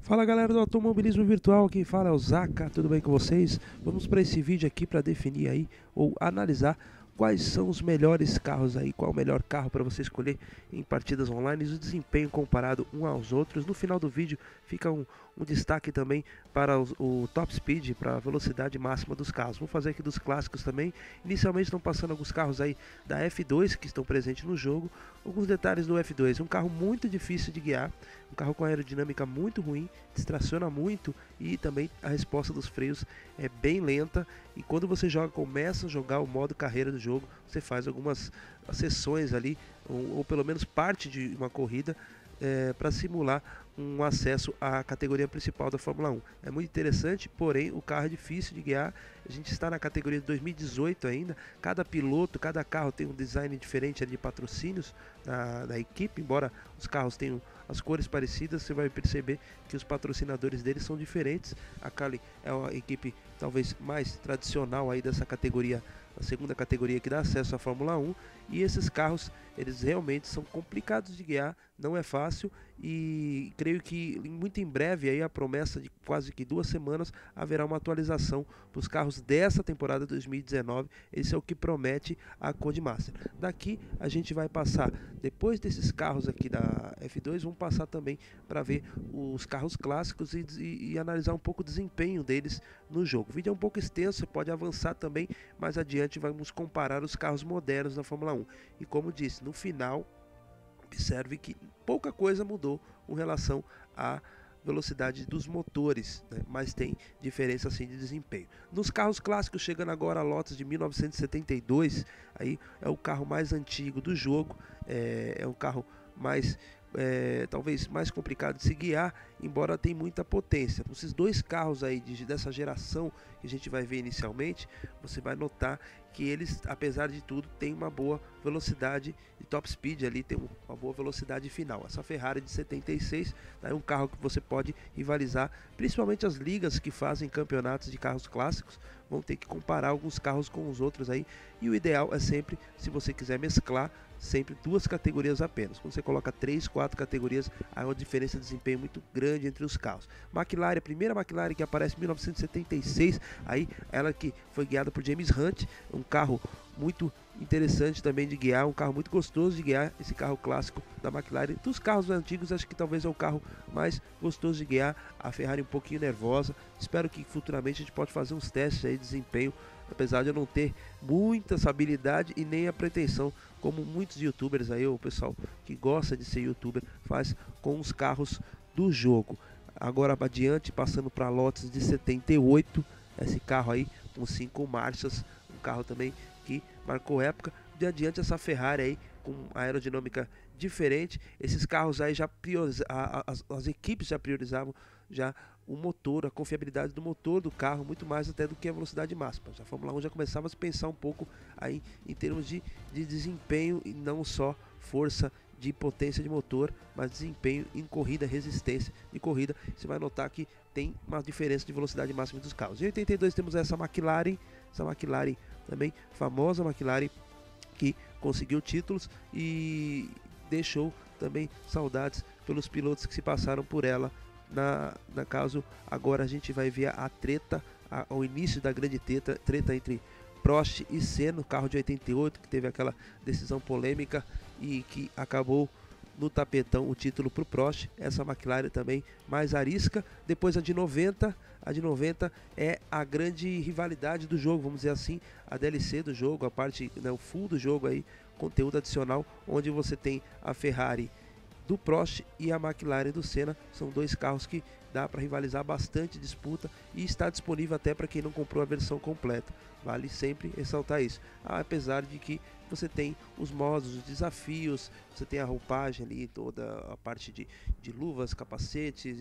Fala galera do automobilismo virtual, quem fala é o Zaca, tudo bem com vocês? Vamos para esse vídeo aqui para definir aí ou analisar quais são os melhores carros aí, qual o melhor carro para você escolher em partidas online, o desempenho comparado um aos outros. No final do vídeo fica um destaque também para o top speed, para a velocidade máxima dos carros. Vou fazer aqui dos clássicos também. Inicialmente estão passando alguns carros aí da F2 que estão presentes no jogo. Alguns detalhes do F2, um carro muito difícil de guiar, um carro com aerodinâmica muito ruim, distraciona muito e também a resposta dos freios é bem lenta. E quando você joga, começa a jogar o modo carreira do jogo, você faz algumas sessões ali, ou pelo menos parte de uma corrida, para simular um acesso à categoria principal da Fórmula 1. É muito interessante, porém o carro é difícil de guiar. A gente está na categoria de 2018 ainda. Cada piloto, cada carro tem um design diferente ali de patrocínios da equipe. Embora os carros tenham as cores parecidas, você vai perceber que os patrocinadores deles são diferentes. A Cali é uma equipe talvez mais tradicional aí dessa categoria, a segunda categoria que dá acesso à Fórmula 1, e esses carros, eles realmente são complicados de guiar, não é fácil, e creio que muito em breve, aí a promessa de quase que 2 semanas, haverá uma atualização para os carros dessa temporada 2019, esse é o que promete a Codemaster. Daqui a gente vai passar, depois desses carros aqui da F2, vamos passar também para ver os carros clássicos e analisar um pouco o desempenho deles no jogo. O vídeo é um pouco extenso, você pode avançar também mais adiante. Vamos comparar os carros modernos da Fórmula 1 e, como disse, no final observe que pouca coisa mudou com relação à velocidade dos motores, né? Mas tem diferença assim de desempenho. Nos carros clássicos, chegando agora a Lotus de 1972, aí é o carro mais antigo do jogo, é o carro mais talvez mais complicado de se guiar, embora tem muita potência. Esses dois carros aí dessa geração que a gente vai ver inicialmente, você vai notar que eles, apesar de tudo, tem uma boa velocidade de top speed ali, tem uma boa velocidade final. Essa Ferrari de 76 é um carro que você pode rivalizar, principalmente as ligas que fazem campeonatos de carros clássicos, vão ter que comparar alguns carros com os outros aí, e o ideal é sempre, se você quiser mesclar, sempre 2 categorias apenas. Quando você coloca 3, 4 categorias, há uma diferença de desempenho muito grande entre os carros. McLaren, a primeira McLaren que aparece em 1976, aí ela que foi guiada por James Hunt, um carro muito interessante também de guiar, um carro muito gostoso de guiar, esse carro clássico da McLaren. Dos carros antigos, acho que talvez é o carro mais gostoso de guiar. A Ferrari um pouquinho nervosa, espero que futuramente a gente pode fazer uns testes aí de desempenho, apesar de eu não ter muita habilidade e nem a pretensão, como muitos youtubers aí, o pessoal que gosta de ser youtuber faz com os carros do jogo. Agora adiante, passando para a Lotus de 78, esse carro aí com 5 marchas, um carro também que marcou época. De adiante, essa Ferrari aí com aerodinâmica diferente. Esses carros aí já as equipes já priorizavam já o motor, a confiabilidade do motor do carro, muito mais até do que a velocidade máxima. A Fórmula 1 já começava a pensar um pouco aí em termos de desempenho, e não só força de potência de motor, mas desempenho em corrida, resistência de corrida. Você vai notar que tem uma diferença de velocidade máxima dos carros. Em 82 temos essa McLaren também, famosa McLaren, que conseguiu títulos e deixou também saudades pelos pilotos que se passaram por ela. Na caso, agora a gente vai ver a treta, ao início da grande treta entre Prost e Senna, o carro de 88, que teve aquela decisão polêmica e que acabou no tapetão o título para o Prost. Essa McLaren também mais arisca. Depois a de 90, a de 90 é a grande rivalidade do jogo, vamos dizer assim, a DLC do jogo, a parte, né, o full do jogo aí, conteúdo adicional, onde você tem a Ferrari do Prost e a McLaren do Senna. São dois carros que dá para rivalizar bastante, disputa, e está disponível até para quem não comprou a versão completa. Vale sempre ressaltar isso, apesar de que você tem os modos, os desafios, você tem a roupagem ali, toda a parte de luvas, capacetes,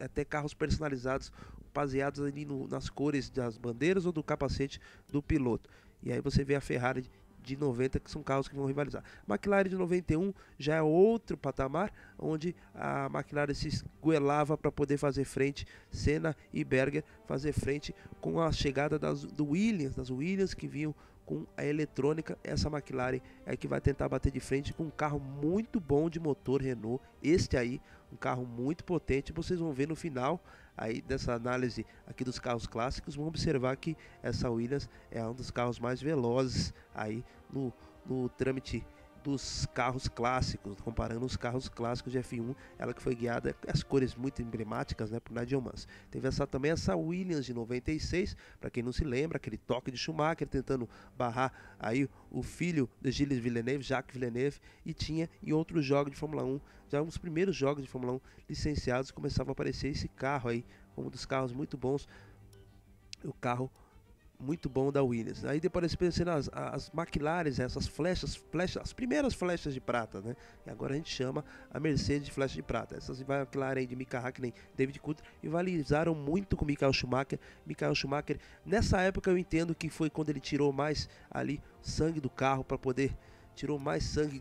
até carros personalizados, baseados ali nas cores das bandeiras ou do capacete do piloto. E aí você vê a Ferrari de 90, que são carros que vão rivalizar. McLaren de 91 já é outro patamar, onde a McLaren se esguelava para poder fazer frente, Senna e Berger, fazer frente com a chegada das Williams que vinham com a eletrônica, essa McLaren é que vai tentar bater de frente com um carro muito bom de motor Renault, este aí, um carro muito potente. Vocês vão ver no final aí dessa análise aqui dos carros clássicos, vão observar que essa Williams é um dos carros mais velozes aí no trâmite dos carros clássicos, comparando os carros clássicos de F1, ela que foi guiada, as cores muito emblemáticas, né, por Nigel Mansell. Teve também essa Williams de 96, para quem não se lembra, aquele toque de Schumacher tentando barrar aí o filho de Gilles Villeneuve, Jacques Villeneuve, e tinha em outros jogos de Fórmula 1, já uns primeiros jogos de Fórmula 1 licenciados, começava a aparecer esse carro aí, como um dos carros muito bons, o carro muito bom da Williams. Aí depois pensando as McLaren, essas flechas, as primeiras flechas de prata, né? E agora a gente chama a Mercedes de flecha de prata. Essas McLaren de Mika Hakkinen, David Coulthard, rivalizaram muito com Michael Schumacher. Michael Schumacher, nessa época eu entendo que foi quando ele tirou mais ali sangue do carro para poder, tirou mais sangue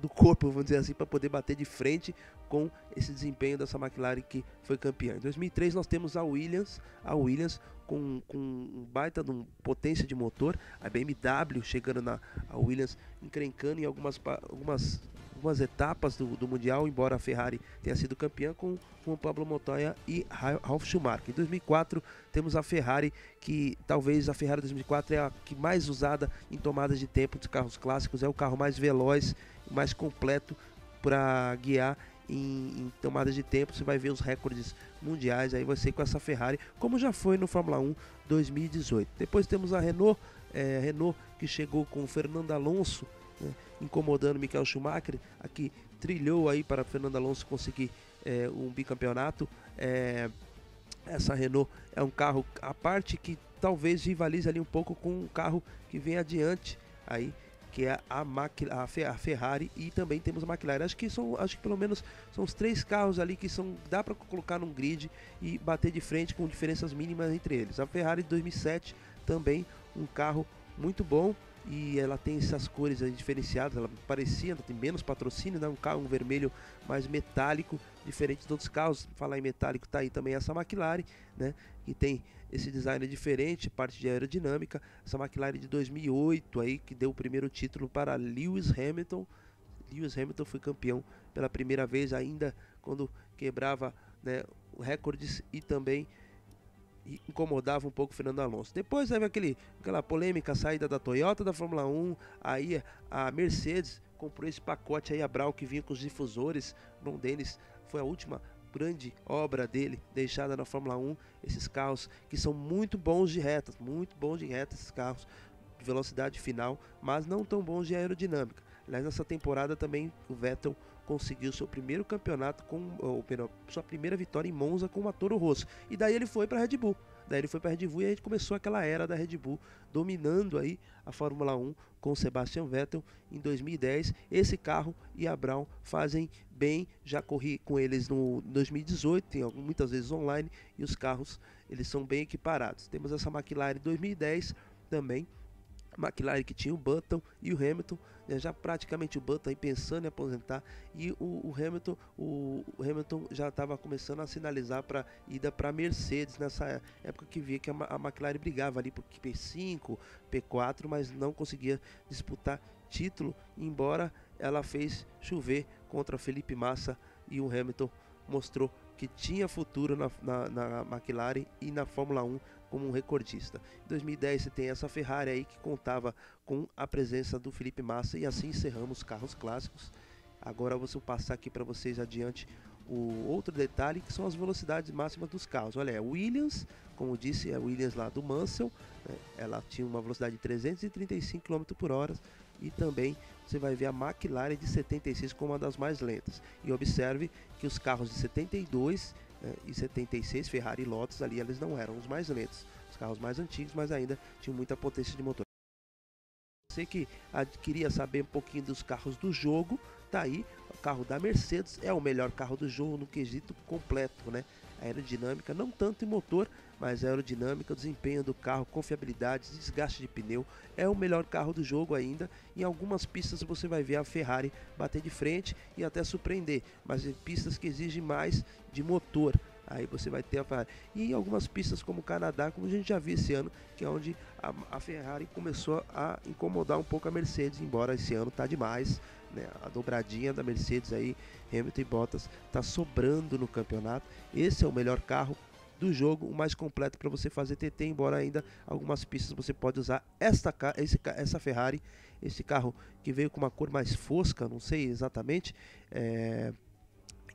do corpo, vamos dizer assim, para poder bater de frente com esse desempenho dessa McLaren que foi campeã. Em 2003 nós temos a Williams com um baita de potência de motor, a BMW chegando a Williams encrencando em algumas etapas do Mundial, embora a Ferrari tenha sido campeã com Juan Pablo Montoya e Ralf Schumacher. Em 2004 temos a Ferrari, que talvez a Ferrari 2004 é a que mais usada em tomadas de tempo dos carros clássicos, é o carro mais veloz, mais completo para guiar em tomadas de tempo. Você vai ver os recordes mundiais, aí vai ser com essa Ferrari, como já foi no Fórmula 1 2018. Depois temos a Renault, que chegou com o Fernando Alonso, né, incomodando Michael Schumacher, aqui trilhou aí para Fernando Alonso conseguir um bicampeonato. Essa Renault é um carro à parte que talvez rivalize ali um pouco com um carro que vem adiante aí, que é a Ferrari, e também temos a McLaren. Acho que pelo menos são os três carros ali que dá para colocar num grid e bater de frente com diferenças mínimas entre eles. A Ferrari de 2007 também um carro muito bom, e ela tem essas cores aí diferenciadas, ela parecia, tem menos patrocínio, né? Um carro, um vermelho mais metálico, diferente dos outros carros. Falar em metálico, tá aí também essa McLaren, né, que tem esse design diferente, parte de aerodinâmica. Essa McLaren de 2008 aí, que deu o primeiro título para Lewis Hamilton. Lewis Hamilton foi campeão pela primeira vez, ainda quando quebrava, né, recordes e também incomodava um pouco o Fernando Alonso. Depois teve aquela polêmica, a saída da Toyota da Fórmula 1, aí a Mercedes comprou esse pacote aí, a Brown, que vinha com os difusores, um deles foi a última grande obra dele deixada na Fórmula 1, esses carros que são muito bons de retas, esses carros de velocidade final, mas não tão bons de aerodinâmica. Aliás, nessa temporada também o Vettel conseguiu seu primeiro campeonato, sua primeira vitória em Monza com uma Toro Rosso, e daí ele foi para a Red Bull. Daí ele foi para a Red Bull e a gente começou aquela era da Red Bull, dominando aí a Fórmula 1 com Sebastian Vettel em 2010. Esse carro e a Brown fazem bem, já corri com eles no 2018, tem muitas vezes online, e os carros eles são bem equiparados. Temos essa McLaren 2010 também, McLaren que tinha o Button e o Hamilton, né, já praticamente o Button aí pensando em aposentar, e o Hamilton já estava começando a sinalizar para ida para Mercedes nessa época, que via que a McLaren brigava ali por P5, P4, mas não conseguia disputar título, embora ela fez chover contra Felipe Massa, e o Hamilton mostrou que tinha futuro na McLaren e na Fórmula 1 como um recordista. Em 2010 você tem essa Ferrari aí, que contava com a presença do Felipe Massa, e assim encerramos os carros clássicos. Agora eu vou passar aqui para vocês adiante o outro detalhe, que são as velocidades máximas dos carros. Olha, é Williams, como disse, é a Williams lá do Mansell, né? Ela tinha uma velocidade de 335 km/h, e também você vai ver a McLaren de 76 como uma das mais lentas. E observe que os carros de 72 e 76, Ferrari e Lotus, ali eles não eram os mais lentos, os carros mais antigos, mas ainda tinham muita potência de motor. Você que queria saber um pouquinho dos carros do jogo, tá aí, o carro da Mercedes é o melhor carro do jogo no quesito completo, né? Aerodinâmica, não tanto em motor, mas aerodinâmica, desempenho do carro, confiabilidade, desgaste de pneu, é o melhor carro do jogo ainda. Em algumas pistas você vai ver a Ferrari bater de frente e até surpreender, mas em pistas que exigem mais de motor, aí você vai ter a Ferrari. E em algumas pistas como o Canadá, como a gente já viu esse ano, que é onde a Ferrari começou a incomodar um pouco a Mercedes, embora esse ano tá demais, né? A dobradinha da Mercedes aí, Hamilton e Bottas, tá sobrando no campeonato. Esse é o melhor carro do jogo, o mais completo para você fazer TT, embora ainda algumas pistas você pode usar essa Ferrari, esse carro que veio com uma cor mais fosca, não sei exatamente,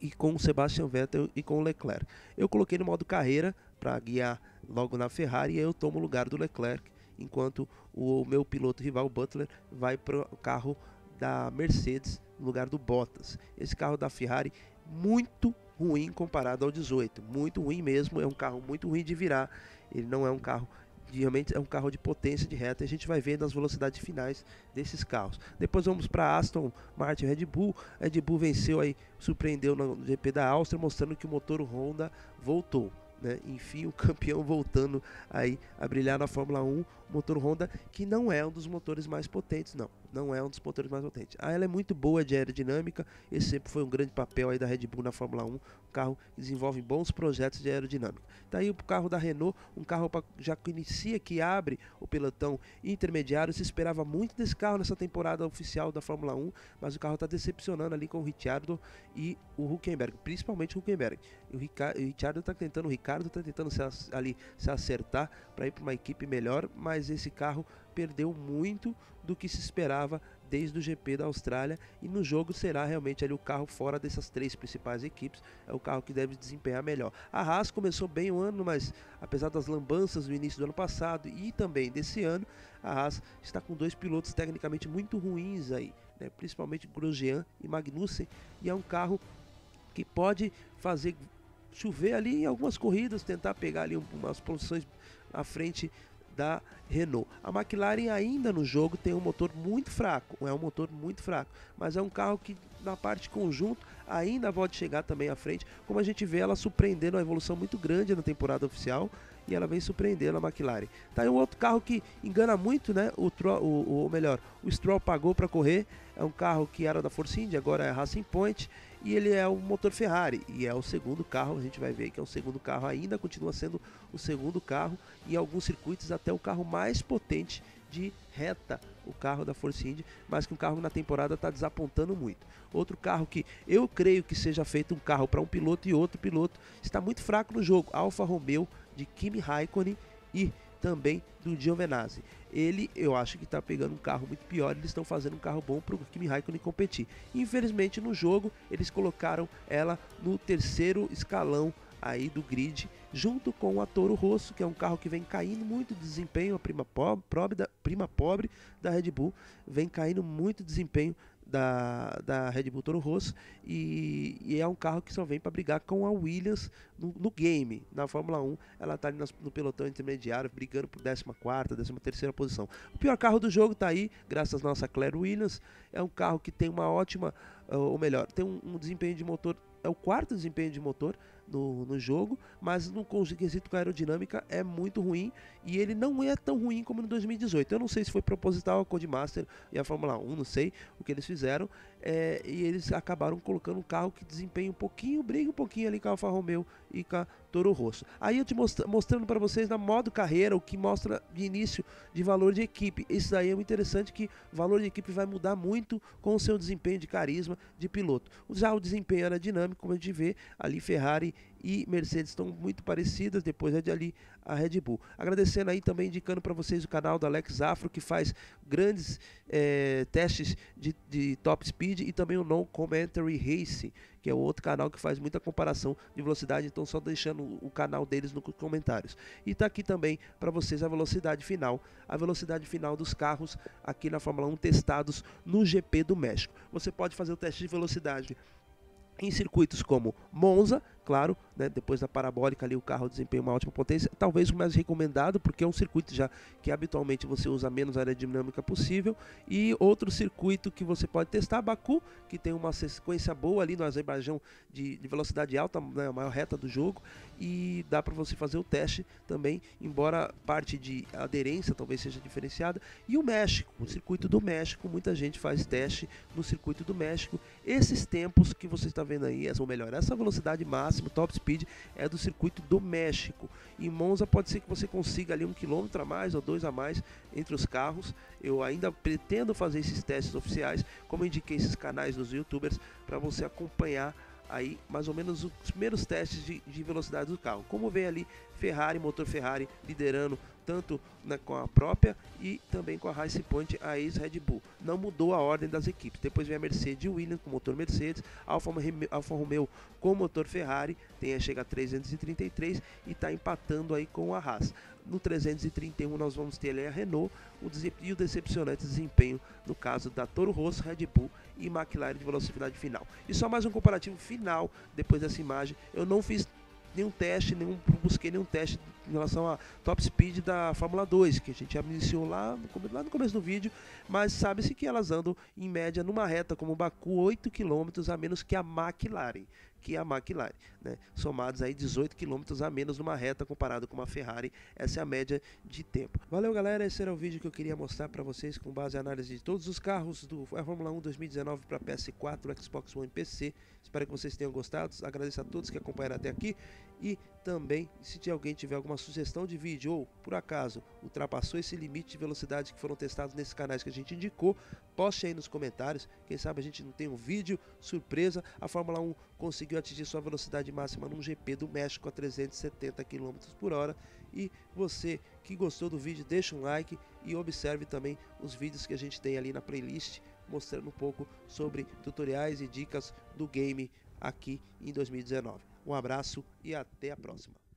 e com o Sebastian Vettel e com o Leclerc. Eu coloquei no modo carreira para guiar logo na Ferrari e eu tomo o lugar do Leclerc, enquanto o meu piloto rival Butler vai para o carro da Mercedes no lugar do Bottas. Esse carro da Ferrari muito ruim comparado ao 18, muito ruim mesmo, é um carro muito ruim de virar, ele não é um carro, realmente é um carro de potência de reta, e a gente vai ver nas velocidades finais desses carros. Depois vamos para Aston Martin Red Bull. Red Bull venceu aí, surpreendeu no GP da Áustria, mostrando que o motor Honda voltou, né? Enfim, o campeão voltando aí a brilhar na Fórmula 1, motor Honda que não é um dos motores mais potentes, não é um dos motores mais potentes. Ela é muito boa de aerodinâmica, esse sempre foi um grande papel aí da Red Bull na Fórmula 1, um carro que desenvolve bons projetos de aerodinâmica. Tá aí o carro da Renault, um carro já que inicia, que abre o pelotão intermediário. Se esperava muito desse carro nessa temporada oficial da Fórmula 1, mas o carro está decepcionando ali com o Ricciardo e o Hülkenberg, principalmente o Hülkenberg. O Ricciardo está tentando, se acertar para ir para uma equipe melhor, mas esse carro perdeu muito do que se esperava desde o GP da Austrália, e no jogo será realmente ali o carro fora dessas três principais equipes, é o carro que deve desempenhar melhor. A Haas começou bem o ano, mas apesar das lambanças no início do ano passado e também desse ano, a Haas está com dois pilotos tecnicamente muito ruins aí, né? Principalmente Grosjean e Magnussen, e é um carro que pode fazer chover ali em algumas corridas, tentar pegar ali umas posições à frente da Renault. A McLaren ainda no jogo tem um motor muito fraco, mas é um carro que na parte conjunto ainda pode chegar também à frente, como a gente vê ela surpreendendo, uma evolução muito grande na temporada oficial, e ela vem surpreendendo a McLaren. Tá aí um outro carro que engana muito, né? O Stroll pagou para correr, é um carro que era da Force India, agora é Racing Point, e ele é um motor Ferrari, e é o segundo carro, a gente vai ver que é o segundo carro, ainda continua sendo o segundo carro, e em alguns circuitos até o carro mais potente de reta, o carro da Force India, mas que um carro na temporada está desapontando muito. Outro carro que eu creio que seja feito um carro para um piloto e outro piloto, está muito fraco no jogo, Alfa Romeo de Kimi Raikkonen e também do Giovinazzi. Ele, eu acho que está pegando um carro muito pior, eles estão fazendo um carro bom para o Kimi Raikkonen competir. Infelizmente no jogo eles colocaram ela no terceiro escalão aí do grid, junto com a Toro Rosso, que é um carro que vem caindo muito de desempenho, a prima pobre da Red Bull, vem caindo muito de desempenho da Red Bull Toro Rosso, e é um carro que só vem para brigar com a Williams no game. Na Fórmula 1 ela está ali no pelotão intermediário, brigando por 14ª, 13ª posição. O pior carro do jogo está aí, graças à nossa Claire Williams. É um carro que tem uma ótima, ou melhor, tem um desempenho de motor, é o quarto desempenho de motor no jogo, mas no quesito com a aerodinâmica é muito ruim, e ele não é tão ruim como no 2018. Eu não sei se foi proposital a Codemaster e a Fórmula 1, não sei o que eles fizeram, e eles acabaram colocando um carro que desempenha um pouquinho, briga um pouquinho ali com a Alfa Romeo e com a Toro Rosso. Aí eu te mostrando para vocês na modo carreira o que mostra de início de valor de equipe. Isso daí é muito interessante, que o valor de equipe vai mudar muito com o seu desempenho de carisma de piloto. Já o desempenho aerodinâmico, como a gente vê ali, Ferrari e Mercedes estão muito parecidas, depois é de ali a Red Bull. Agradecendo aí também, indicando para vocês o canal do Alex Afro, que faz grandes testes de top speed, e também o No Commentary Racing, que é o outro canal que faz muita comparação de velocidade, então só deixando o canal deles nos comentários. E tá aqui também para vocês a velocidade final dos carros aqui na Fórmula 1 testados no GP do México. Você pode fazer o teste de velocidade em circuitos como Monza, claro, né, depois da parabólica ali o carro desempenha uma ótima potência, talvez o mais recomendado, porque é um circuito já que habitualmente você usa menos aerodinâmica possível. E outro circuito que você pode testar, Baku, que tem uma sequência boa ali no Azerbaijão de velocidade alta, né, a maior reta do jogo, e dá para você fazer o teste também, embora a parte de aderência talvez seja diferenciada. E o México, o circuito do México, muita gente faz teste no circuito do México. Esses tempos que você está vendo aí, ou melhor, essa velocidade máxima máximo top speed é do circuito do México. Em Monza pode ser que você consiga ali 1 quilômetro a mais ou 2 a mais entre os carros. Eu ainda pretendo fazer esses testes oficiais, como eu indiquei esses canais dos youtubers, para você acompanhar aí mais ou menos os primeiros testes de velocidade do carro. Como vem ali Ferrari, motor Ferrari liderando tanto com a própria e também com a Racing Point, a ex-Red Bull. Não mudou a ordem das equipes. Depois vem a Mercedes e Williams com motor Mercedes, Alfa Romeo com motor Ferrari, chega a 333 e está empatando aí com a Haas. No 331 nós vamos ter ali a Renault e o decepcionante desempenho no caso da Toro Rosso, Red Bull e McLaren de velocidade final. E só mais um comparativo final depois dessa imagem. Eu não fiz nenhum teste, busquei nenhum teste em relação a top speed da Fórmula 2, que a gente já iniciou lá no começo do vídeo, mas sabe-se que elas andam em média numa reta como o Baku 8 km a menos que a McLaren, né? Somados aí 18 km a menos numa reta comparado com uma Ferrari. Essa é a média de tempo. Valeu, galera, esse era o vídeo que eu queria mostrar para vocês com base em análise de todos os carros do Fórmula 1 2019 para PS4, Xbox One e PC. Espero que vocês tenham gostado, agradeço a todos que acompanharam até aqui e também, se alguém tiver alguma sugestão de vídeo ou por acaso ultrapassou esse limite de velocidade que foram testados nesses canais que a gente indicou, poste aí nos comentários. Quem sabe a gente não tem um vídeo surpresa. A Fórmula 1 conseguiu atingir sua velocidade máxima num GP do México a 370 km por hora. E você que gostou do vídeo, deixa um like e observe também os vídeos que a gente tem ali na playlist, mostrando um pouco sobre tutoriais e dicas do game aqui em 2019. Um abraço e até a próxima.